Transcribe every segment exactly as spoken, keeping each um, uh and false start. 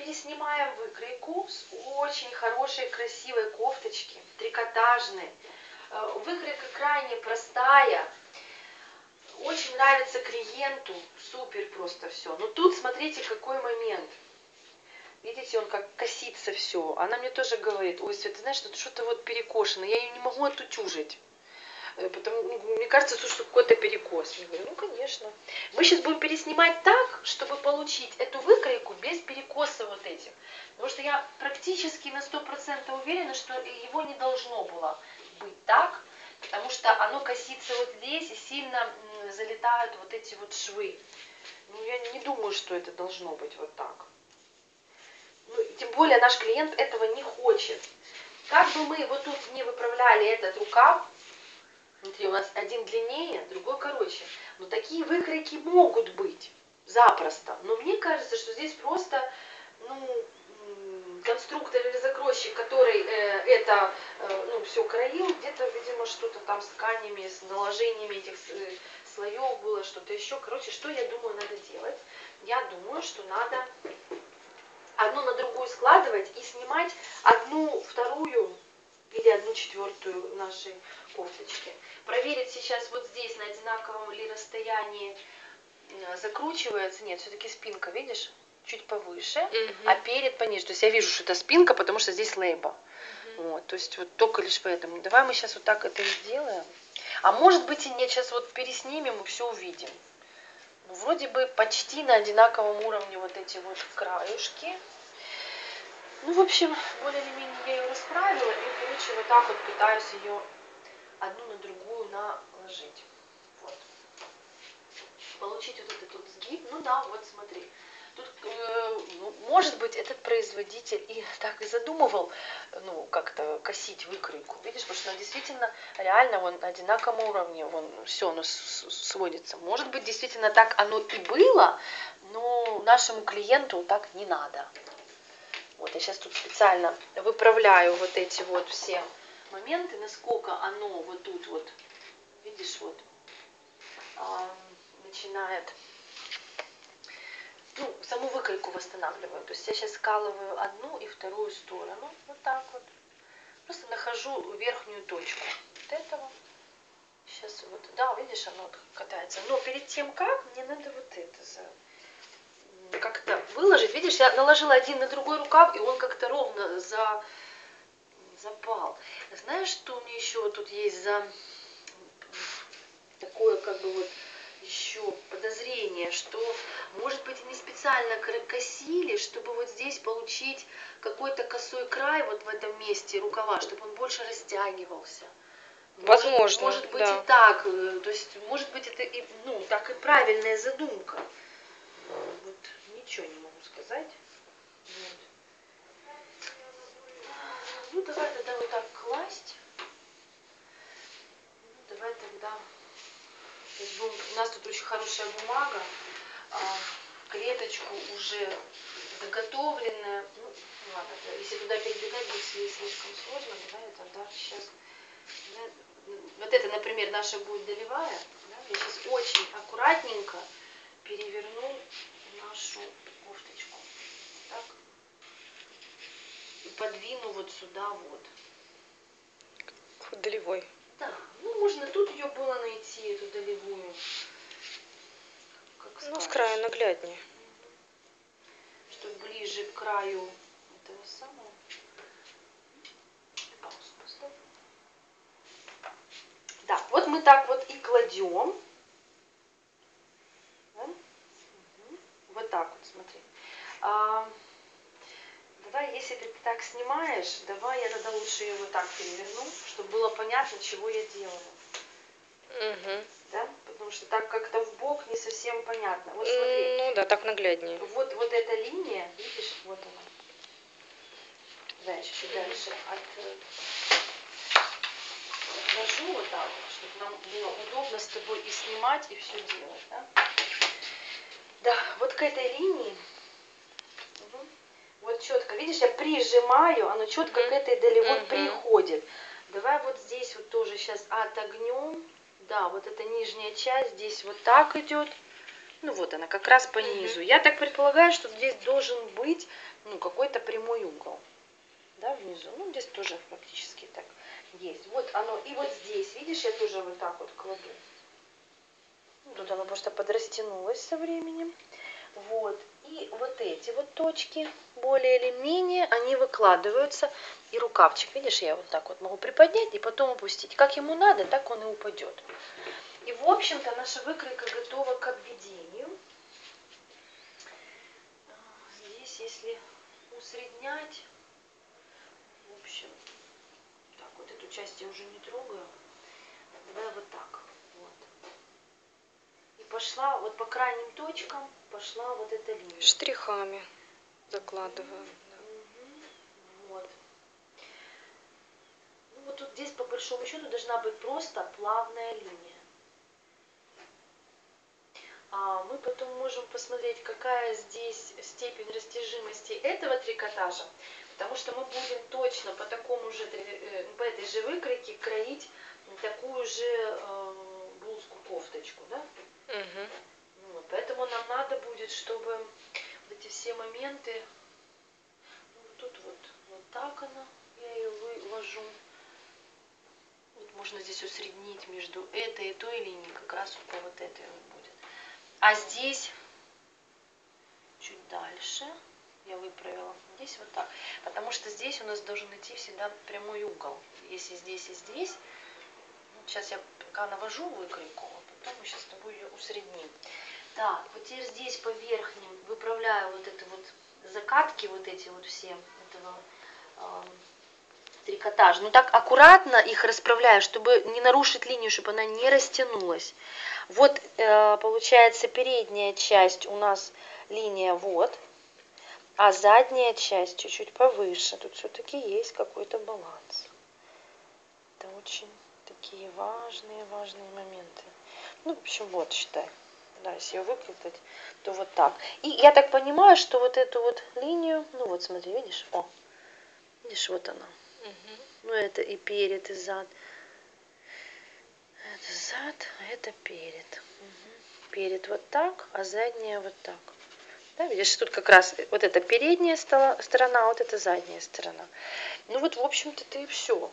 переснимаем выкройку с очень хорошей, красивой кофточки, трикотажной. Выкройка крайне простая. Очень нравится клиенту. Супер просто все. Но тут смотрите, какой момент. Видите, он как косится все. Она мне тоже говорит: ой, Свет, ты знаешь, тут что-то вот перекошено. Я ее не могу отутюжить. Потому, мне кажется, что какой-то перекос. Я говорю, ну конечно. Мы сейчас будем переснимать так, чтобы получить эту выкройку без перекоса вот этим. Потому что я практически на сто процентов уверена, что его не должно было быть так. Потому что оно косится вот здесь и сильно залетают вот эти вот швы. Ну я не думаю, что это должно быть вот так. Ну, тем более наш клиент этого не хочет. Как бы мы вот тут не выправляли этот рукав, смотри, у нас один длиннее, другой короче. Но такие выкройки могут быть запросто. Но мне кажется, что здесь просто ну, конструктор или закройщик, который э, это э, ну, все кроил, где-то, видимо, что-то там с тканями, с наложениями этих слоев было, что-то еще. Короче, что я думаю надо делать? Я думаю, что надо одну на другую складывать и снимать одну, вторую или одну четвертую нашей кофточки. Проверить сейчас вот здесь, на одинаковом ли расстоянии закручивается. Нет, все-таки спинка, видишь, чуть повыше, угу. А перед пониже. То есть я вижу, что это спинка, потому что здесь лейба. Угу. Вот, то есть вот только лишь поэтому. Давай мы сейчас вот так это сделаем. А может быть и нет, сейчас вот переснимем и все увидим. Ну, вроде бы почти на одинаковом уровне вот эти вот краюшки. Ну, в общем, более или менее я ее расправила и, короче, вот так вот пытаюсь ее одну на другую наложить. Вот. Получить вот этот вот сгиб. Ну да, вот смотри. Тут, э, может быть, этот производитель и так и задумывал, ну, как-то косить выкройку. Видишь, потому что она действительно, реально, вон, на одинаковом уровне, вон, все, оно сводится. Может быть, действительно, так оно и было, но нашему клиенту так не надо. Вот, я сейчас тут специально выправляю вот эти вот все моменты, насколько оно вот тут вот, видишь, вот, а, начинает, ну, саму выкройку восстанавливаю. То есть я сейчас скалываю одну и вторую сторону, вот так вот. Просто нахожу верхнюю точку вот этого. Сейчас вот, да, видишь, оно катается. Но перед тем, как, мне надо вот это за... как-то выложить. Видишь, я наложила один на другой рукав, и он как-то ровно за... запал. Знаешь, что у меня еще тут есть за такое, как бы вот еще подозрение, что, может быть, не специально косили, чтобы вот здесь получить какой-то косой край вот в этом месте рукава, чтобы он больше растягивался. Возможно, может, может быть, да. И так. То есть, может быть, это и, ну, так и правильная задумка. Вот, ничего не могу сказать. Вот. Ну, давай тогда вот так класть. Ну, давай тогда. У нас тут очень хорошая бумага. Клеточку уже заготовленная. Ну, ладно, если туда перебегать, будет слишком сложно. Давай я тогда сейчас... Вот это, например, наша будет долевая. Я сейчас очень аккуратненько переверну нашу кофточку. Так. И подвину вот сюда вот. Хоть долевой. Да. Ну, можно тут ее было найти, эту долевую. Как ну, скажешь. С края нагляднее. Чтобы ближе к краю этого самого. Паузу поставь. Да, вот мы так вот и кладем. Вот так вот, смотри. А, давай, если ты так снимаешь, давай я тогда лучше ее вот так переверну, чтобы было понятно, чего я делаю. Угу. Да? Потому что так как-то в бок не совсем понятно. Вот смотри. Ну да, так нагляднее. Вот, вот эта линия, видишь, вот она. Дальше, чуть дальше от... отложу вот так вот, чтобы нам было удобно с тобой и снимать, и все делать. Да? Да, вот к этой линии, угу. Вот четко, видишь, я прижимаю, оно четко к этой долевой угу. приходит. Давай вот здесь вот тоже сейчас отогнем, да, вот эта нижняя часть, здесь вот так идет, Ну вот она как раз по низу. Я так предполагаю, что здесь должен быть ну, какой-то прямой угол. Да, внизу. Ну, здесь тоже практически так есть. Вот оно. И вот здесь, видишь, я тоже вот так вот кладу. Тут оно просто подрастянулось со временем. Вот. И вот эти вот точки, более или менее, они выкладываются. И рукавчик, видишь, я вот так вот могу приподнять и потом упустить. Как ему надо, так он и упадет. И, в общем-то, наша выкройка готова к обведению. Здесь, если усреднять, в общем, так, вот эту часть я уже не трогаю. Тогда вот так. Вот. И пошла вот по крайним точкам, пошла вот эта линия. Штрихами закладываю. Угу. Вот. Ну, вот тут здесь, по большому счету, должна быть просто плавная линия. А мы потом можем посмотреть, какая здесь степень растяжимости этого трикотажа, потому что мы будем точно по такому же, по этой же выкройке кроить такую же э, блузку-кофточку, да? Угу. Вот, поэтому нам надо будет, чтобы вот эти все моменты, ну, тут вот, вот так она, я ее выложу. Вот можно здесь усреднить между этой и той линией, как раз по вот этой вот будет. А здесь чуть дальше я выправила. Здесь вот так. Потому что здесь у нас должен идти всегда прямой угол. Если здесь и здесь. Сейчас я пока навожу выкройку, а потом мы сейчас с тобой ее усредним. Так, вот теперь здесь по верхним выправляю вот это вот закатки, вот эти вот все этого э, трикотажа. Но так аккуратно их расправляю, чтобы не нарушить линию, чтобы она не растянулась. Вот, получается, передняя часть у нас линия вот, а задняя часть чуть-чуть повыше. Тут все-таки есть какой-то баланс. Это очень такие важные, важные моменты. Ну, в общем, вот, считай. Да, если ее выплетать, то вот так. И я так понимаю, что вот эту вот линию, ну вот, смотри, видишь? О, видишь, вот она. Угу. Ну, это и перед, и зад. Это зад, а это перед. Угу. Перед вот так, а задняя вот так. Да, видишь, тут как раз вот эта передняя сторона, а вот эта задняя сторона. Ну вот, в общем-то, это и все.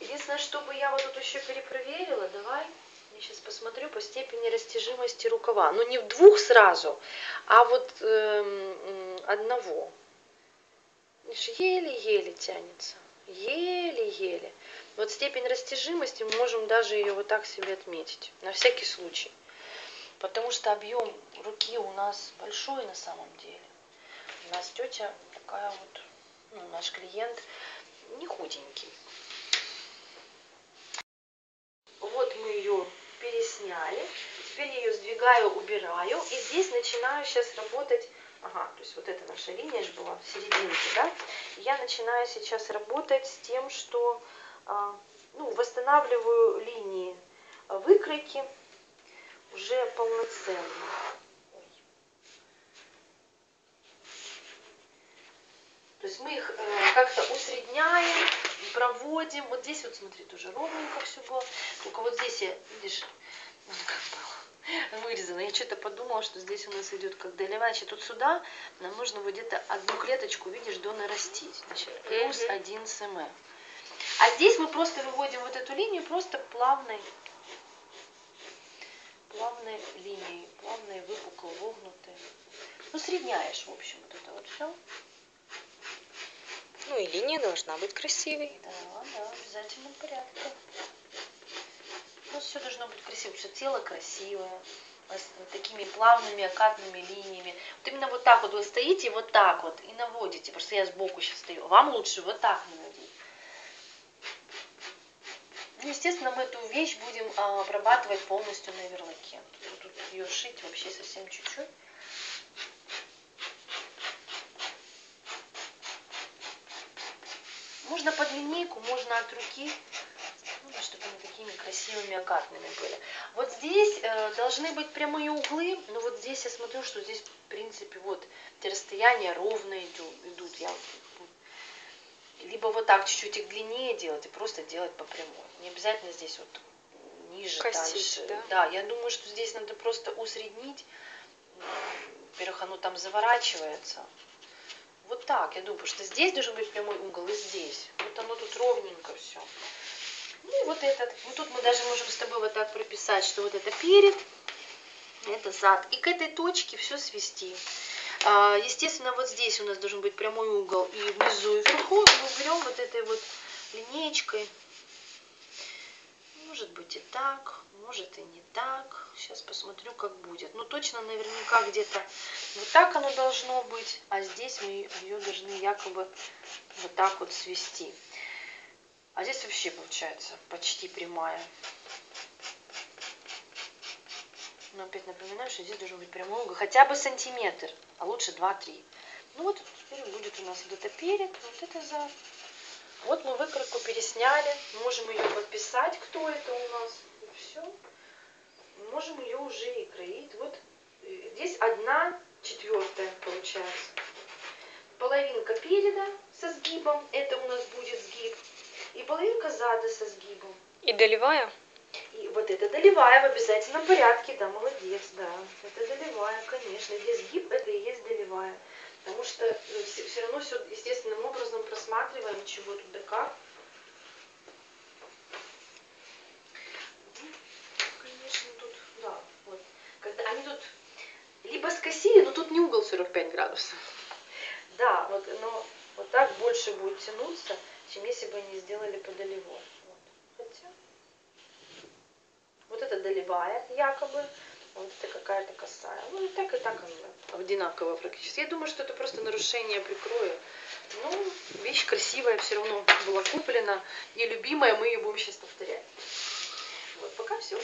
Единственное, чтобы я вот тут еще перепроверила, давай я сейчас посмотрю по степени растяжимости рукава. Ну, не в двух сразу, а вот э, одного. Еле-еле тянется. Еле-еле. Вот степень растяжимости мы можем даже ее вот так себе отметить. На всякий случай. Потому что объем руки у нас большой на самом деле. У нас тетя такая вот, ну, наш клиент не худенький. Вот мы ее пересняли. Теперь я ее сдвигаю, убираю. И здесь начинаю сейчас работать. Ага, то есть вот эта наша линия же была в серединке, да? Я начинаю сейчас работать с тем, что ну, восстанавливаю линии выкройки уже полноценно. То есть мы их как-то усредняем, проводим. Вот здесь вот, смотри, тоже ровненько все было. Только вот здесь я, видишь, вот как было. Вырезано. Я что-то подумала, что здесь у нас идет как долевая. Тут сюда нам нужно вот где-то одну клеточку, видишь, до нарастить. Значит, плюс один сантиметр. А здесь мы просто выводим вот эту линию просто плавной, плавной линией, плавной, выпуклой, вогнутой. Ну, средняешь, в общем, вот это вот все. Ну, и линия должна быть красивой. Да, да, в обязательном порядке. Ну, все должно быть красиво, все тело красивое, с такими плавными, окатными линиями. Вот именно вот так вот вы стоите, вот так вот и наводите. Просто я сбоку сейчас стою. Вам лучше вот так наводить. Ну, естественно, мы эту вещь будем а, обрабатывать полностью на верлаке. Тут ее шить вообще совсем чуть-чуть. Можно под линейку, можно от руки. Чтобы они такими красивыми окатными были. Вот здесь э, должны быть прямые углы, но вот здесь я смотрю, что здесь в принципе вот эти расстояния ровно идут. Я либо вот так чуть-чуть их длиннее делать и просто делать по прямой. Не обязательно здесь вот ниже, косить, дальше. Да? Да, я думаю, что здесь надо просто усреднить Во-первых, оно там заворачивается. Вот так, я думаю, что здесь должен быть прямой угол и здесь. Вот оно тут ровненько все. Ну и вот этот. Вот тут мы даже можем с тобой вот так прописать, что вот это перед, это зад. И к этой точке все свести. Естественно, вот здесь у нас должен быть прямой угол и внизу, и вверху. Мы берем вот этой вот линеечкой. Может быть и так, может и не так. Сейчас посмотрю, как будет. Ну, точно, наверняка, где-то вот так оно должно быть. А здесь мы ее должны якобы вот так вот свести. А здесь вообще получается почти прямая. Но опять напоминаю, что здесь должен быть прямой угол. Хотя бы сантиметр, а лучше два-три. Ну вот теперь будет у нас вот это перед, вот это зад. Вот мы выкройку пересняли. Можем ее подписать, кто это у нас. Все. Можем ее уже и кроить. Вот здесь одна четвертая получается. Половинка переда со сгибом. Это у нас будет сгиб. И половинка зада со сгибом. И долевая? И вот это долевая в обязательном порядке. Да, молодец, да. Это долевая, конечно. Здесь сгиб, это и есть долевая. Потому что ну, все, все равно все естественным образом просматриваем, чего туда как. Конечно, тут, да, вот. Когда они тут либо скосили, но тут не угол сорок пять градусов. Да, вот, но вот так больше будет тянуться, чем если бы они сделали по долевой. Вот. Хотя вот это долевая якобы. Вот это какая-то косая. Ну и так, и так она одинаково практически. Я думаю, что это просто нарушение прикроя. Ну, вещь красивая все равно была куплена. И любимая, мы ее будем сейчас повторять. Вот пока все.